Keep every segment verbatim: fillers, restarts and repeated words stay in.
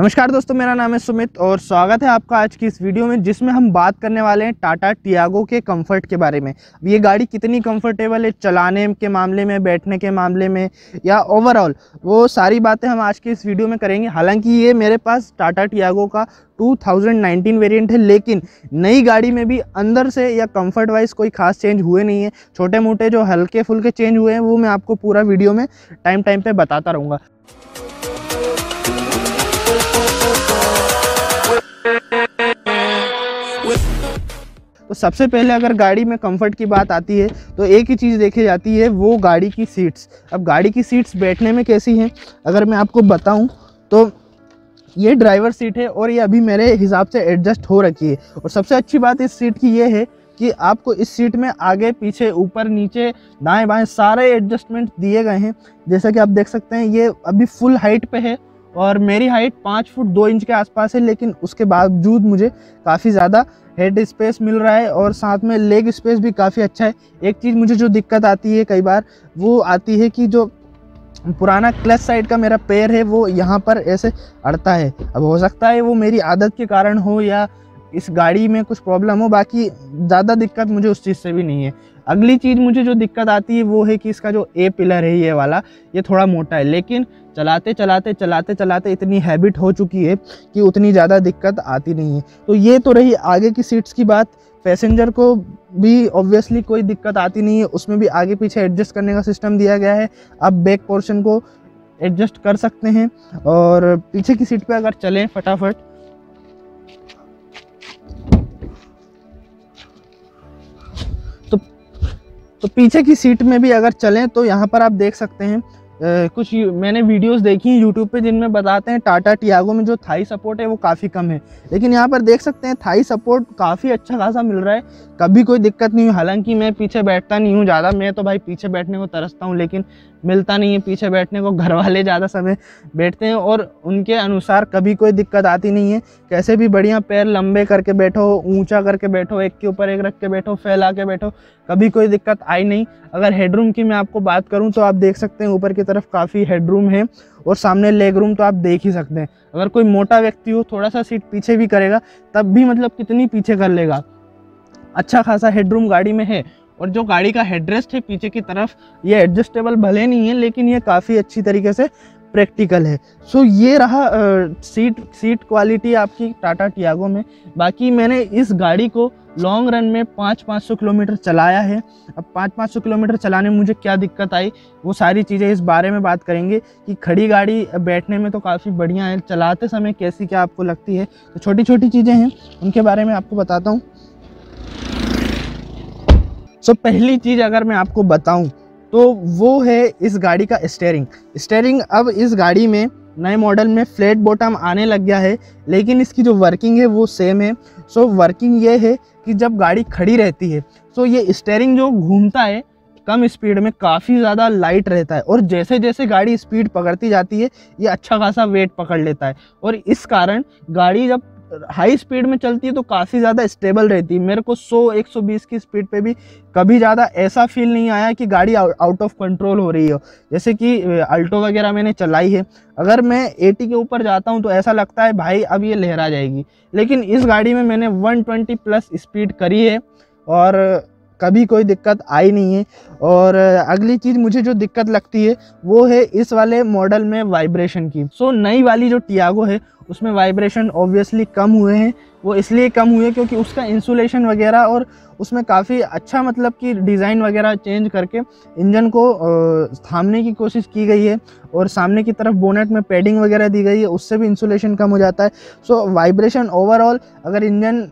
नमस्कार दोस्तों, मेरा नाम है सुमित और स्वागत है आपका आज की इस वीडियो में जिसमें हम बात करने वाले हैं टाटा टियागो के कंफर्ट के बारे में। ये गाड़ी कितनी कंफर्टेबल है चलाने के मामले में, बैठने के मामले में या ओवरऑल, वो सारी बातें हम आज की इस वीडियो में करेंगे। हालांकि ये मेरे पास टाटा टियागो का दो हज़ार उन्नीस वेरिएंट है, लेकिन नई गाड़ी में भी अंदर से या कंफर्ट वाइज कोई खास चेंज हुए नहीं है। छोटे मोटे जो हल्के फुल्के चेंज हुए हैं वो मैं आपको पूरा वीडियो में टाइम टाइम पर बताता रहूँगा। तो सबसे पहले अगर गाड़ी में कंफर्ट की बात आती है तो एक ही चीज़ देखी जाती है, वो गाड़ी की सीट्स। अब गाड़ी की सीट्स बैठने में कैसी हैं अगर मैं आपको बताऊं तो ये ड्राइवर सीट है और ये अभी मेरे हिसाब से एडजस्ट हो रखी है। और सबसे अच्छी बात इस सीट की ये है कि आपको इस सीट में आगे पीछे ऊपर नीचे दाएँ बाएँ सारे एडजस्टमेंट दिए गए हैं। जैसा कि आप देख सकते हैं ये अभी फुल हाइट पर है और मेरी हाइट पाँच फुट दो इंच के आसपास है, लेकिन उसके बावजूद मुझे काफ़ी ज़्यादा हेड स्पेस मिल रहा है और साथ में लेग स्पेस भी काफ़ी अच्छा है। एक चीज़ मुझे जो दिक्कत आती है कई बार वो आती है कि जो पुराना क्लच साइड का मेरा पैर है वो यहाँ पर ऐसे अड़ता है। अब हो सकता है वो मेरी आदत के कारण हो या इस गाड़ी में कुछ प्रॉब्लम हो, बाकी ज़्यादा दिक्कत मुझे उस चीज़ से भी नहीं है। अगली चीज़ मुझे जो दिक्कत आती है वो है कि इसका जो ए पिलर है ये वाला, ये थोड़ा मोटा है, लेकिन चलाते चलाते चलाते चलाते इतनी हैबिट हो चुकी है कि उतनी ज़्यादा दिक्कत आती नहीं है। तो ये तो रही आगे की सीट्स की बात। पैसेंजर को भी ऑब्वियसली कोई दिक्कत आती नहीं है, उसमें भी आगे पीछे एडजस्ट करने का सिस्टम दिया गया है। आप बैक पोर्शन को एडजस्ट कर सकते हैं। और पीछे की सीट पर अगर चलें फटाफट तो पीछे की सीट में भी अगर चलें तो यहाँ पर आप देख सकते हैं ए, कुछ मैंने वीडियोस देखी हैं यूट्यूब पे जिनमें बताते हैं टाटा टियागो में जो थाई सपोर्ट है वो काफ़ी कम है, लेकिन यहाँ पर देख सकते हैं थाई सपोर्ट काफ़ी अच्छा खासा मिल रहा है, कभी कोई दिक्कत नहीं हुई। हालांकि मैं पीछे बैठता नहीं हूँ ज़्यादा, मैं तो भाई पीछे बैठने को तरसता हूँ, लेकिन मिलता नहीं है पीछे बैठने को। घर वाले ज़्यादा समय बैठते हैं और उनके अनुसार कभी कोई दिक्कत आती नहीं है। कैसे भी बढ़िया पैर लंबे करके बैठो, ऊंचा करके बैठो, एक के ऊपर एक रख के बैठो, फैला के बैठो, कभी कोई दिक्कत आई नहीं। अगर हेडरूम की मैं आपको बात करूं तो आप देख सकते हैं ऊपर की तरफ काफ़ी हेडरूम है और सामने लेग रूम तो आप देख ही सकते हैं। अगर कोई मोटा व्यक्ति हो थोड़ा सा सीट पीछे भी करेगा तब भी मतलब कितनी पीछे कर लेगा, अच्छा खासा हेडरूम गाड़ी में है। और जो गाड़ी का हेडरेस्ट है पीछे की तरफ ये एडजस्टेबल भले नहीं है, लेकिन ये काफ़ी अच्छी तरीके से प्रैक्टिकल है। सो ये रहा सीट सीट क्वालिटी आपकी टाटा टियागो में। बाकी मैंने इस गाड़ी को लॉन्ग रन में पाँच पाँच सौ किलोमीटर चलाया है। अब पाँच पाँच सौ किलोमीटर चलाने में मुझे क्या दिक्कत आई वो सारी चीज़ें इस बारे में बात करेंगे कि खड़ी गाड़ी बैठने में तो काफ़ी बढ़िया है, चलाते समय कैसी क्या आपको लगती है। तो छोटी छोटी चीज़ें हैं उनके बारे में आपको बताता हूँ। सो so, पहली चीज़ अगर मैं आपको बताऊं तो वो है इस गाड़ी का स्टेयरिंग। स्टेयरिंग अब इस गाड़ी में नए मॉडल में फ्लैट बॉटम आने लग गया है, लेकिन इसकी जो वर्किंग है वो सेम है। सो वर्किंग ये है कि जब गाड़ी खड़ी रहती है सो ये स्टेयरिंग जो घूमता है कम स्पीड में काफ़ी ज़्यादा लाइट रहता है और जैसे जैसे गाड़ी स्पीड पकड़ती जाती है ये अच्छा खासा वेट पकड़ लेता है और इस कारण गाड़ी जब हाई स्पीड में चलती है तो काफ़ी ज़्यादा स्टेबल रहती है। मेरे को सौ एक सौ बीस की स्पीड पे भी कभी ज़्यादा ऐसा फील नहीं आया कि गाड़ी आउट ऑफ कंट्रोल हो रही हो, जैसे कि अल्टो वगैरह मैंने चलाई है। अगर मैं अस्सी के ऊपर जाता हूं तो ऐसा लगता है भाई अब ये लहरा जाएगी, लेकिन इस गाड़ी में मैंने एक सौ बीस प्लस स्पीड करी है और कभी कोई दिक्कत आई नहीं है। और अगली चीज़ मुझे जो दिक्कत लगती है वो है इस वाले मॉडल में वाइब्रेशन की। सो नई वाली जो टियागो है उसमें वाइब्रेशन ऑब्वियसली कम हुए हैं। वो इसलिए कम हुए क्योंकि उसका इंसुलेशन वगैरह और उसमें काफ़ी अच्छा मतलब कि डिज़ाइन वगैरह चेंज करके इंजन को थामने की कोशिश की गई है और सामने की तरफ बोनेट में पैडिंग वगैरह दी गई है, उससे भी इंसुलेशन कम हो जाता है। सो वाइब्रेशन ओवरऑल अगर इंजन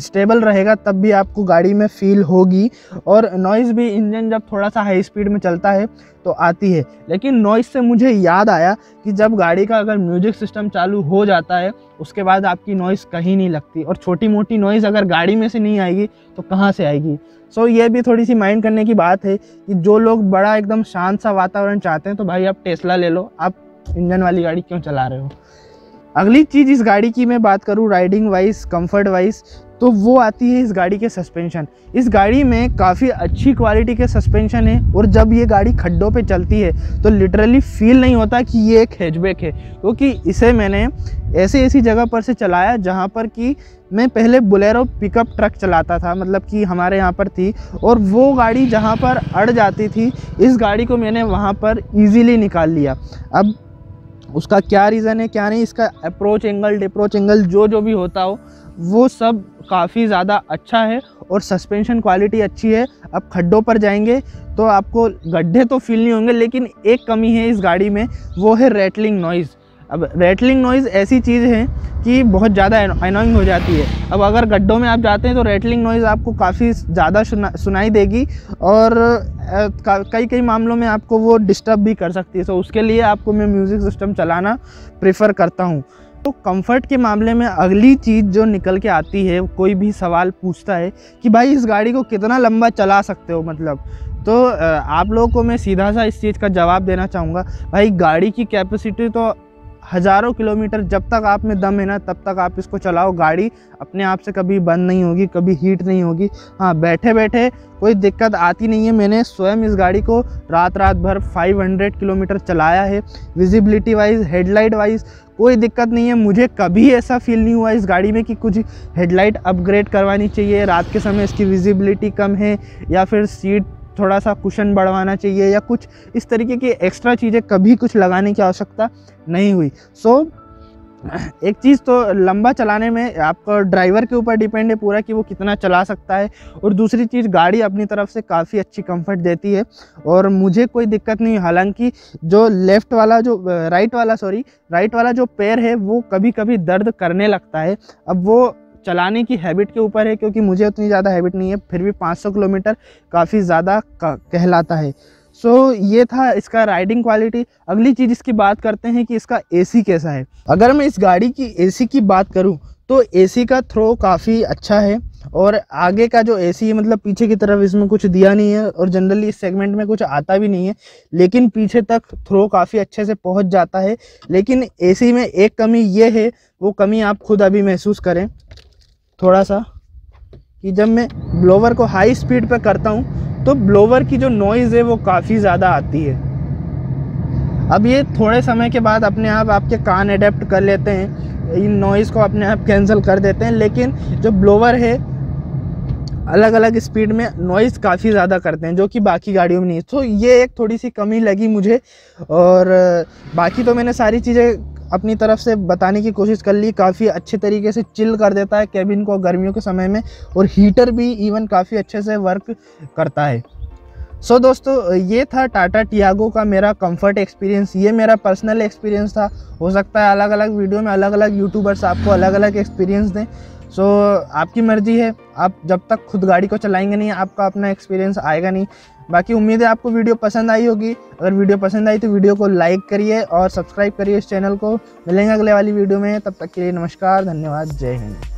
स्टेबल रहेगा तब भी आपको गाड़ी में फील होगी और नॉइज़ भी इंजन जब थोड़ा सा हाई स्पीड में चलता है तो आती है। लेकिन नॉइज़ से मुझे याद आया कि जब गाड़ी का अगर म्यूजिक सिस्टम चालू हो जाता है उसके बाद आपकी नॉइज़ कहीं नहीं लगती और छोटी मोटी नॉइज़ अगर गाड़ी में से नहीं आएगी तो कहाँ से आएगी। सो so, ये भी थोड़ी सी माइंड करने की बात है कि जो लोग बड़ा एकदम शांत सा वातावरण चाहते हैं तो भाई आप टेस्ला ले लो, आप इंजन वाली गाड़ी क्यों चला रहे हो। अगली चीज़ इस गाड़ी की मैं बात करूँ राइडिंग वाइज, कम्फर्ट वाइज, तो वो आती है इस गाड़ी के सस्पेंशन। इस गाड़ी में काफ़ी अच्छी क्वालिटी के सस्पेंशन है और जब ये गाड़ी खड्डों पे चलती है तो लिटरली फील नहीं होता कि ये एक हैचबैक है, क्योंकि तो इसे मैंने ऐसे ऐसी जगह पर से चलाया जहाँ पर कि मैं पहले बोलेरो पिकअप ट्रक चलाता था, मतलब कि हमारे यहाँ पर थी, और वो गाड़ी जहाँ पर अड़ जाती थी इस गाड़ी को मैंने वहाँ पर ईज़िली निकाल लिया। अब उसका क्या रीज़न है क्या नहीं, इसका अप्रोच एंगल डिप्रोच एंगल जो जो भी होता हो वो सब काफ़ी ज़्यादा अच्छा है और सस्पेंशन क्वालिटी अच्छी है। अब खड्डों पर जाएंगे तो आपको गड्ढे तो फील नहीं होंगे, लेकिन एक कमी है इस गाड़ी में, वो है रैटलिंग नॉइज़। अब रैटलिंग नॉइज़ ऐसी चीज़ है कि बहुत ज़्यादा एनोइंग हो जाती है। अब अगर गड्ढों में आप जाते हैं तो रैटलिंग नॉइज़ आपको काफ़ी ज़्यादा सुना सुनाई देगी और कई कई मामलों में आपको वो डिस्टर्ब भी कर सकती है। तो उसके लिए आपको मैं म्यूज़िक सिस्टम चलाना प्रेफर करता हूँ। तो कंफर्ट के मामले में अगली चीज़ जो निकल के आती है, कोई भी सवाल पूछता है कि भाई इस गाड़ी को कितना लंबा चला सकते हो, मतलब, तो आप लोगों को मैं सीधा सा इस चीज़ का जवाब देना चाहूँगा, भाई गाड़ी की कैपेसिटी तो हज़ारों किलोमीटर, जब तक आप में दम है ना तब तक आप इसको चलाओ, गाड़ी अपने आप से कभी बंद नहीं होगी, कभी हीट नहीं होगी। हाँ, बैठे बैठे कोई दिक्कत आती नहीं है। मैंने स्वयं इस गाड़ी को रात रात भर पाँच सौ किलोमीटर चलाया है। विजिबिलिटी वाइज, हेडलाइट वाइज कोई दिक्कत नहीं है। मुझे कभी ऐसा फील नहीं हुआ इस गाड़ी में कि कुछ हेडलाइट अपग्रेड करवानी चाहिए, रात के समय इसकी विजिबिलिटी कम है, या फिर सीट थोड़ा सा कुशन बढ़वाना चाहिए, या कुछ इस तरीके की एक्स्ट्रा चीज़ें कभी कुछ लगाने की आवश्यकता नहीं हुई। सो so, एक चीज़ तो लंबा चलाने में आपका ड्राइवर के ऊपर डिपेंड है पूरा कि वो कितना चला सकता है, और दूसरी चीज़ गाड़ी अपनी तरफ से काफ़ी अच्छी कंफर्ट देती है और मुझे कोई दिक्कत नहीं। हालांकि जो लेफ़्ट वाला जो राइट वाला सॉरी राइट वाला जो पैर है वो कभी कभी दर्द करने लगता है। अब वो चलाने की हैबिट के ऊपर है, क्योंकि मुझे उतनी ज़्यादा हैबिट नहीं है, फिर भी पाँच सौ किलोमीटर काफ़ी ज़्यादा कहलाता है। सो so, ये था इसका राइडिंग क्वालिटी। अगली चीज़ इसकी बात करते हैं कि इसका एसी कैसा है। अगर मैं इस गाड़ी की एसी की बात करूं तो एसी का थ्रो काफ़ी अच्छा है, और आगे का जो एसी है, मतलब पीछे की तरफ इसमें कुछ दिया नहीं है और जनरली इस सेगमेंट में कुछ आता भी नहीं है, लेकिन पीछे तक थ्रो काफ़ी अच्छे से पहुंच जाता है। लेकिन एसी में एक कमी ये है, वो कमी आप खुद अभी महसूस करें थोड़ा सा, कि जब मैं ब्लोवर को हाई स्पीड पर करता हूँ तो ब्लोवर की जो नॉइज़ है वो काफ़ी ज़्यादा आती है। अब ये थोड़े समय के बाद अपने आप आपके कान अडेप्ट कर लेते हैं, इन नॉइज़ को अपने आप कैंसिल कर देते हैं, लेकिन जो ब्लोवर है अलग अलग स्पीड में नॉइज़ काफ़ी ज़्यादा करते हैं, जो कि बाकी गाड़ियों में नहीं। तो ये एक थोड़ी सी कमी लगी मुझे, और बाकी तो मैंने सारी चीज़ें अपनी तरफ से बताने की कोशिश कर ली। काफ़ी अच्छे तरीके से चिल कर देता है कैबिन को गर्मियों के समय में, और हीटर भी इवन काफ़ी अच्छे से वर्क करता है। सो so, दोस्तों, ये था टाटा टियागो का मेरा कंफर्ट एक्सपीरियंस। ये मेरा पर्सनल एक्सपीरियंस था। हो सकता है अलग अलग वीडियो में अलग अलग यूट्यूबर्स आपको अलग अलग एक्सपीरियंस दें। सो so, आपकी मर्ज़ी है, आप जब तक खुद गाड़ी को चलाएंगे नहीं आपका अपना एक्सपीरियंस आएगा नहीं। बाकी उम्मीद है आपको वीडियो पसंद आई होगी। अगर वीडियो पसंद आई तो वीडियो को लाइक करिए और सब्सक्राइब करिए इस चैनल को। मिलेंगे अगले वाली वीडियो में, तब तक के लिए नमस्कार, धन्यवाद, जय हिंद।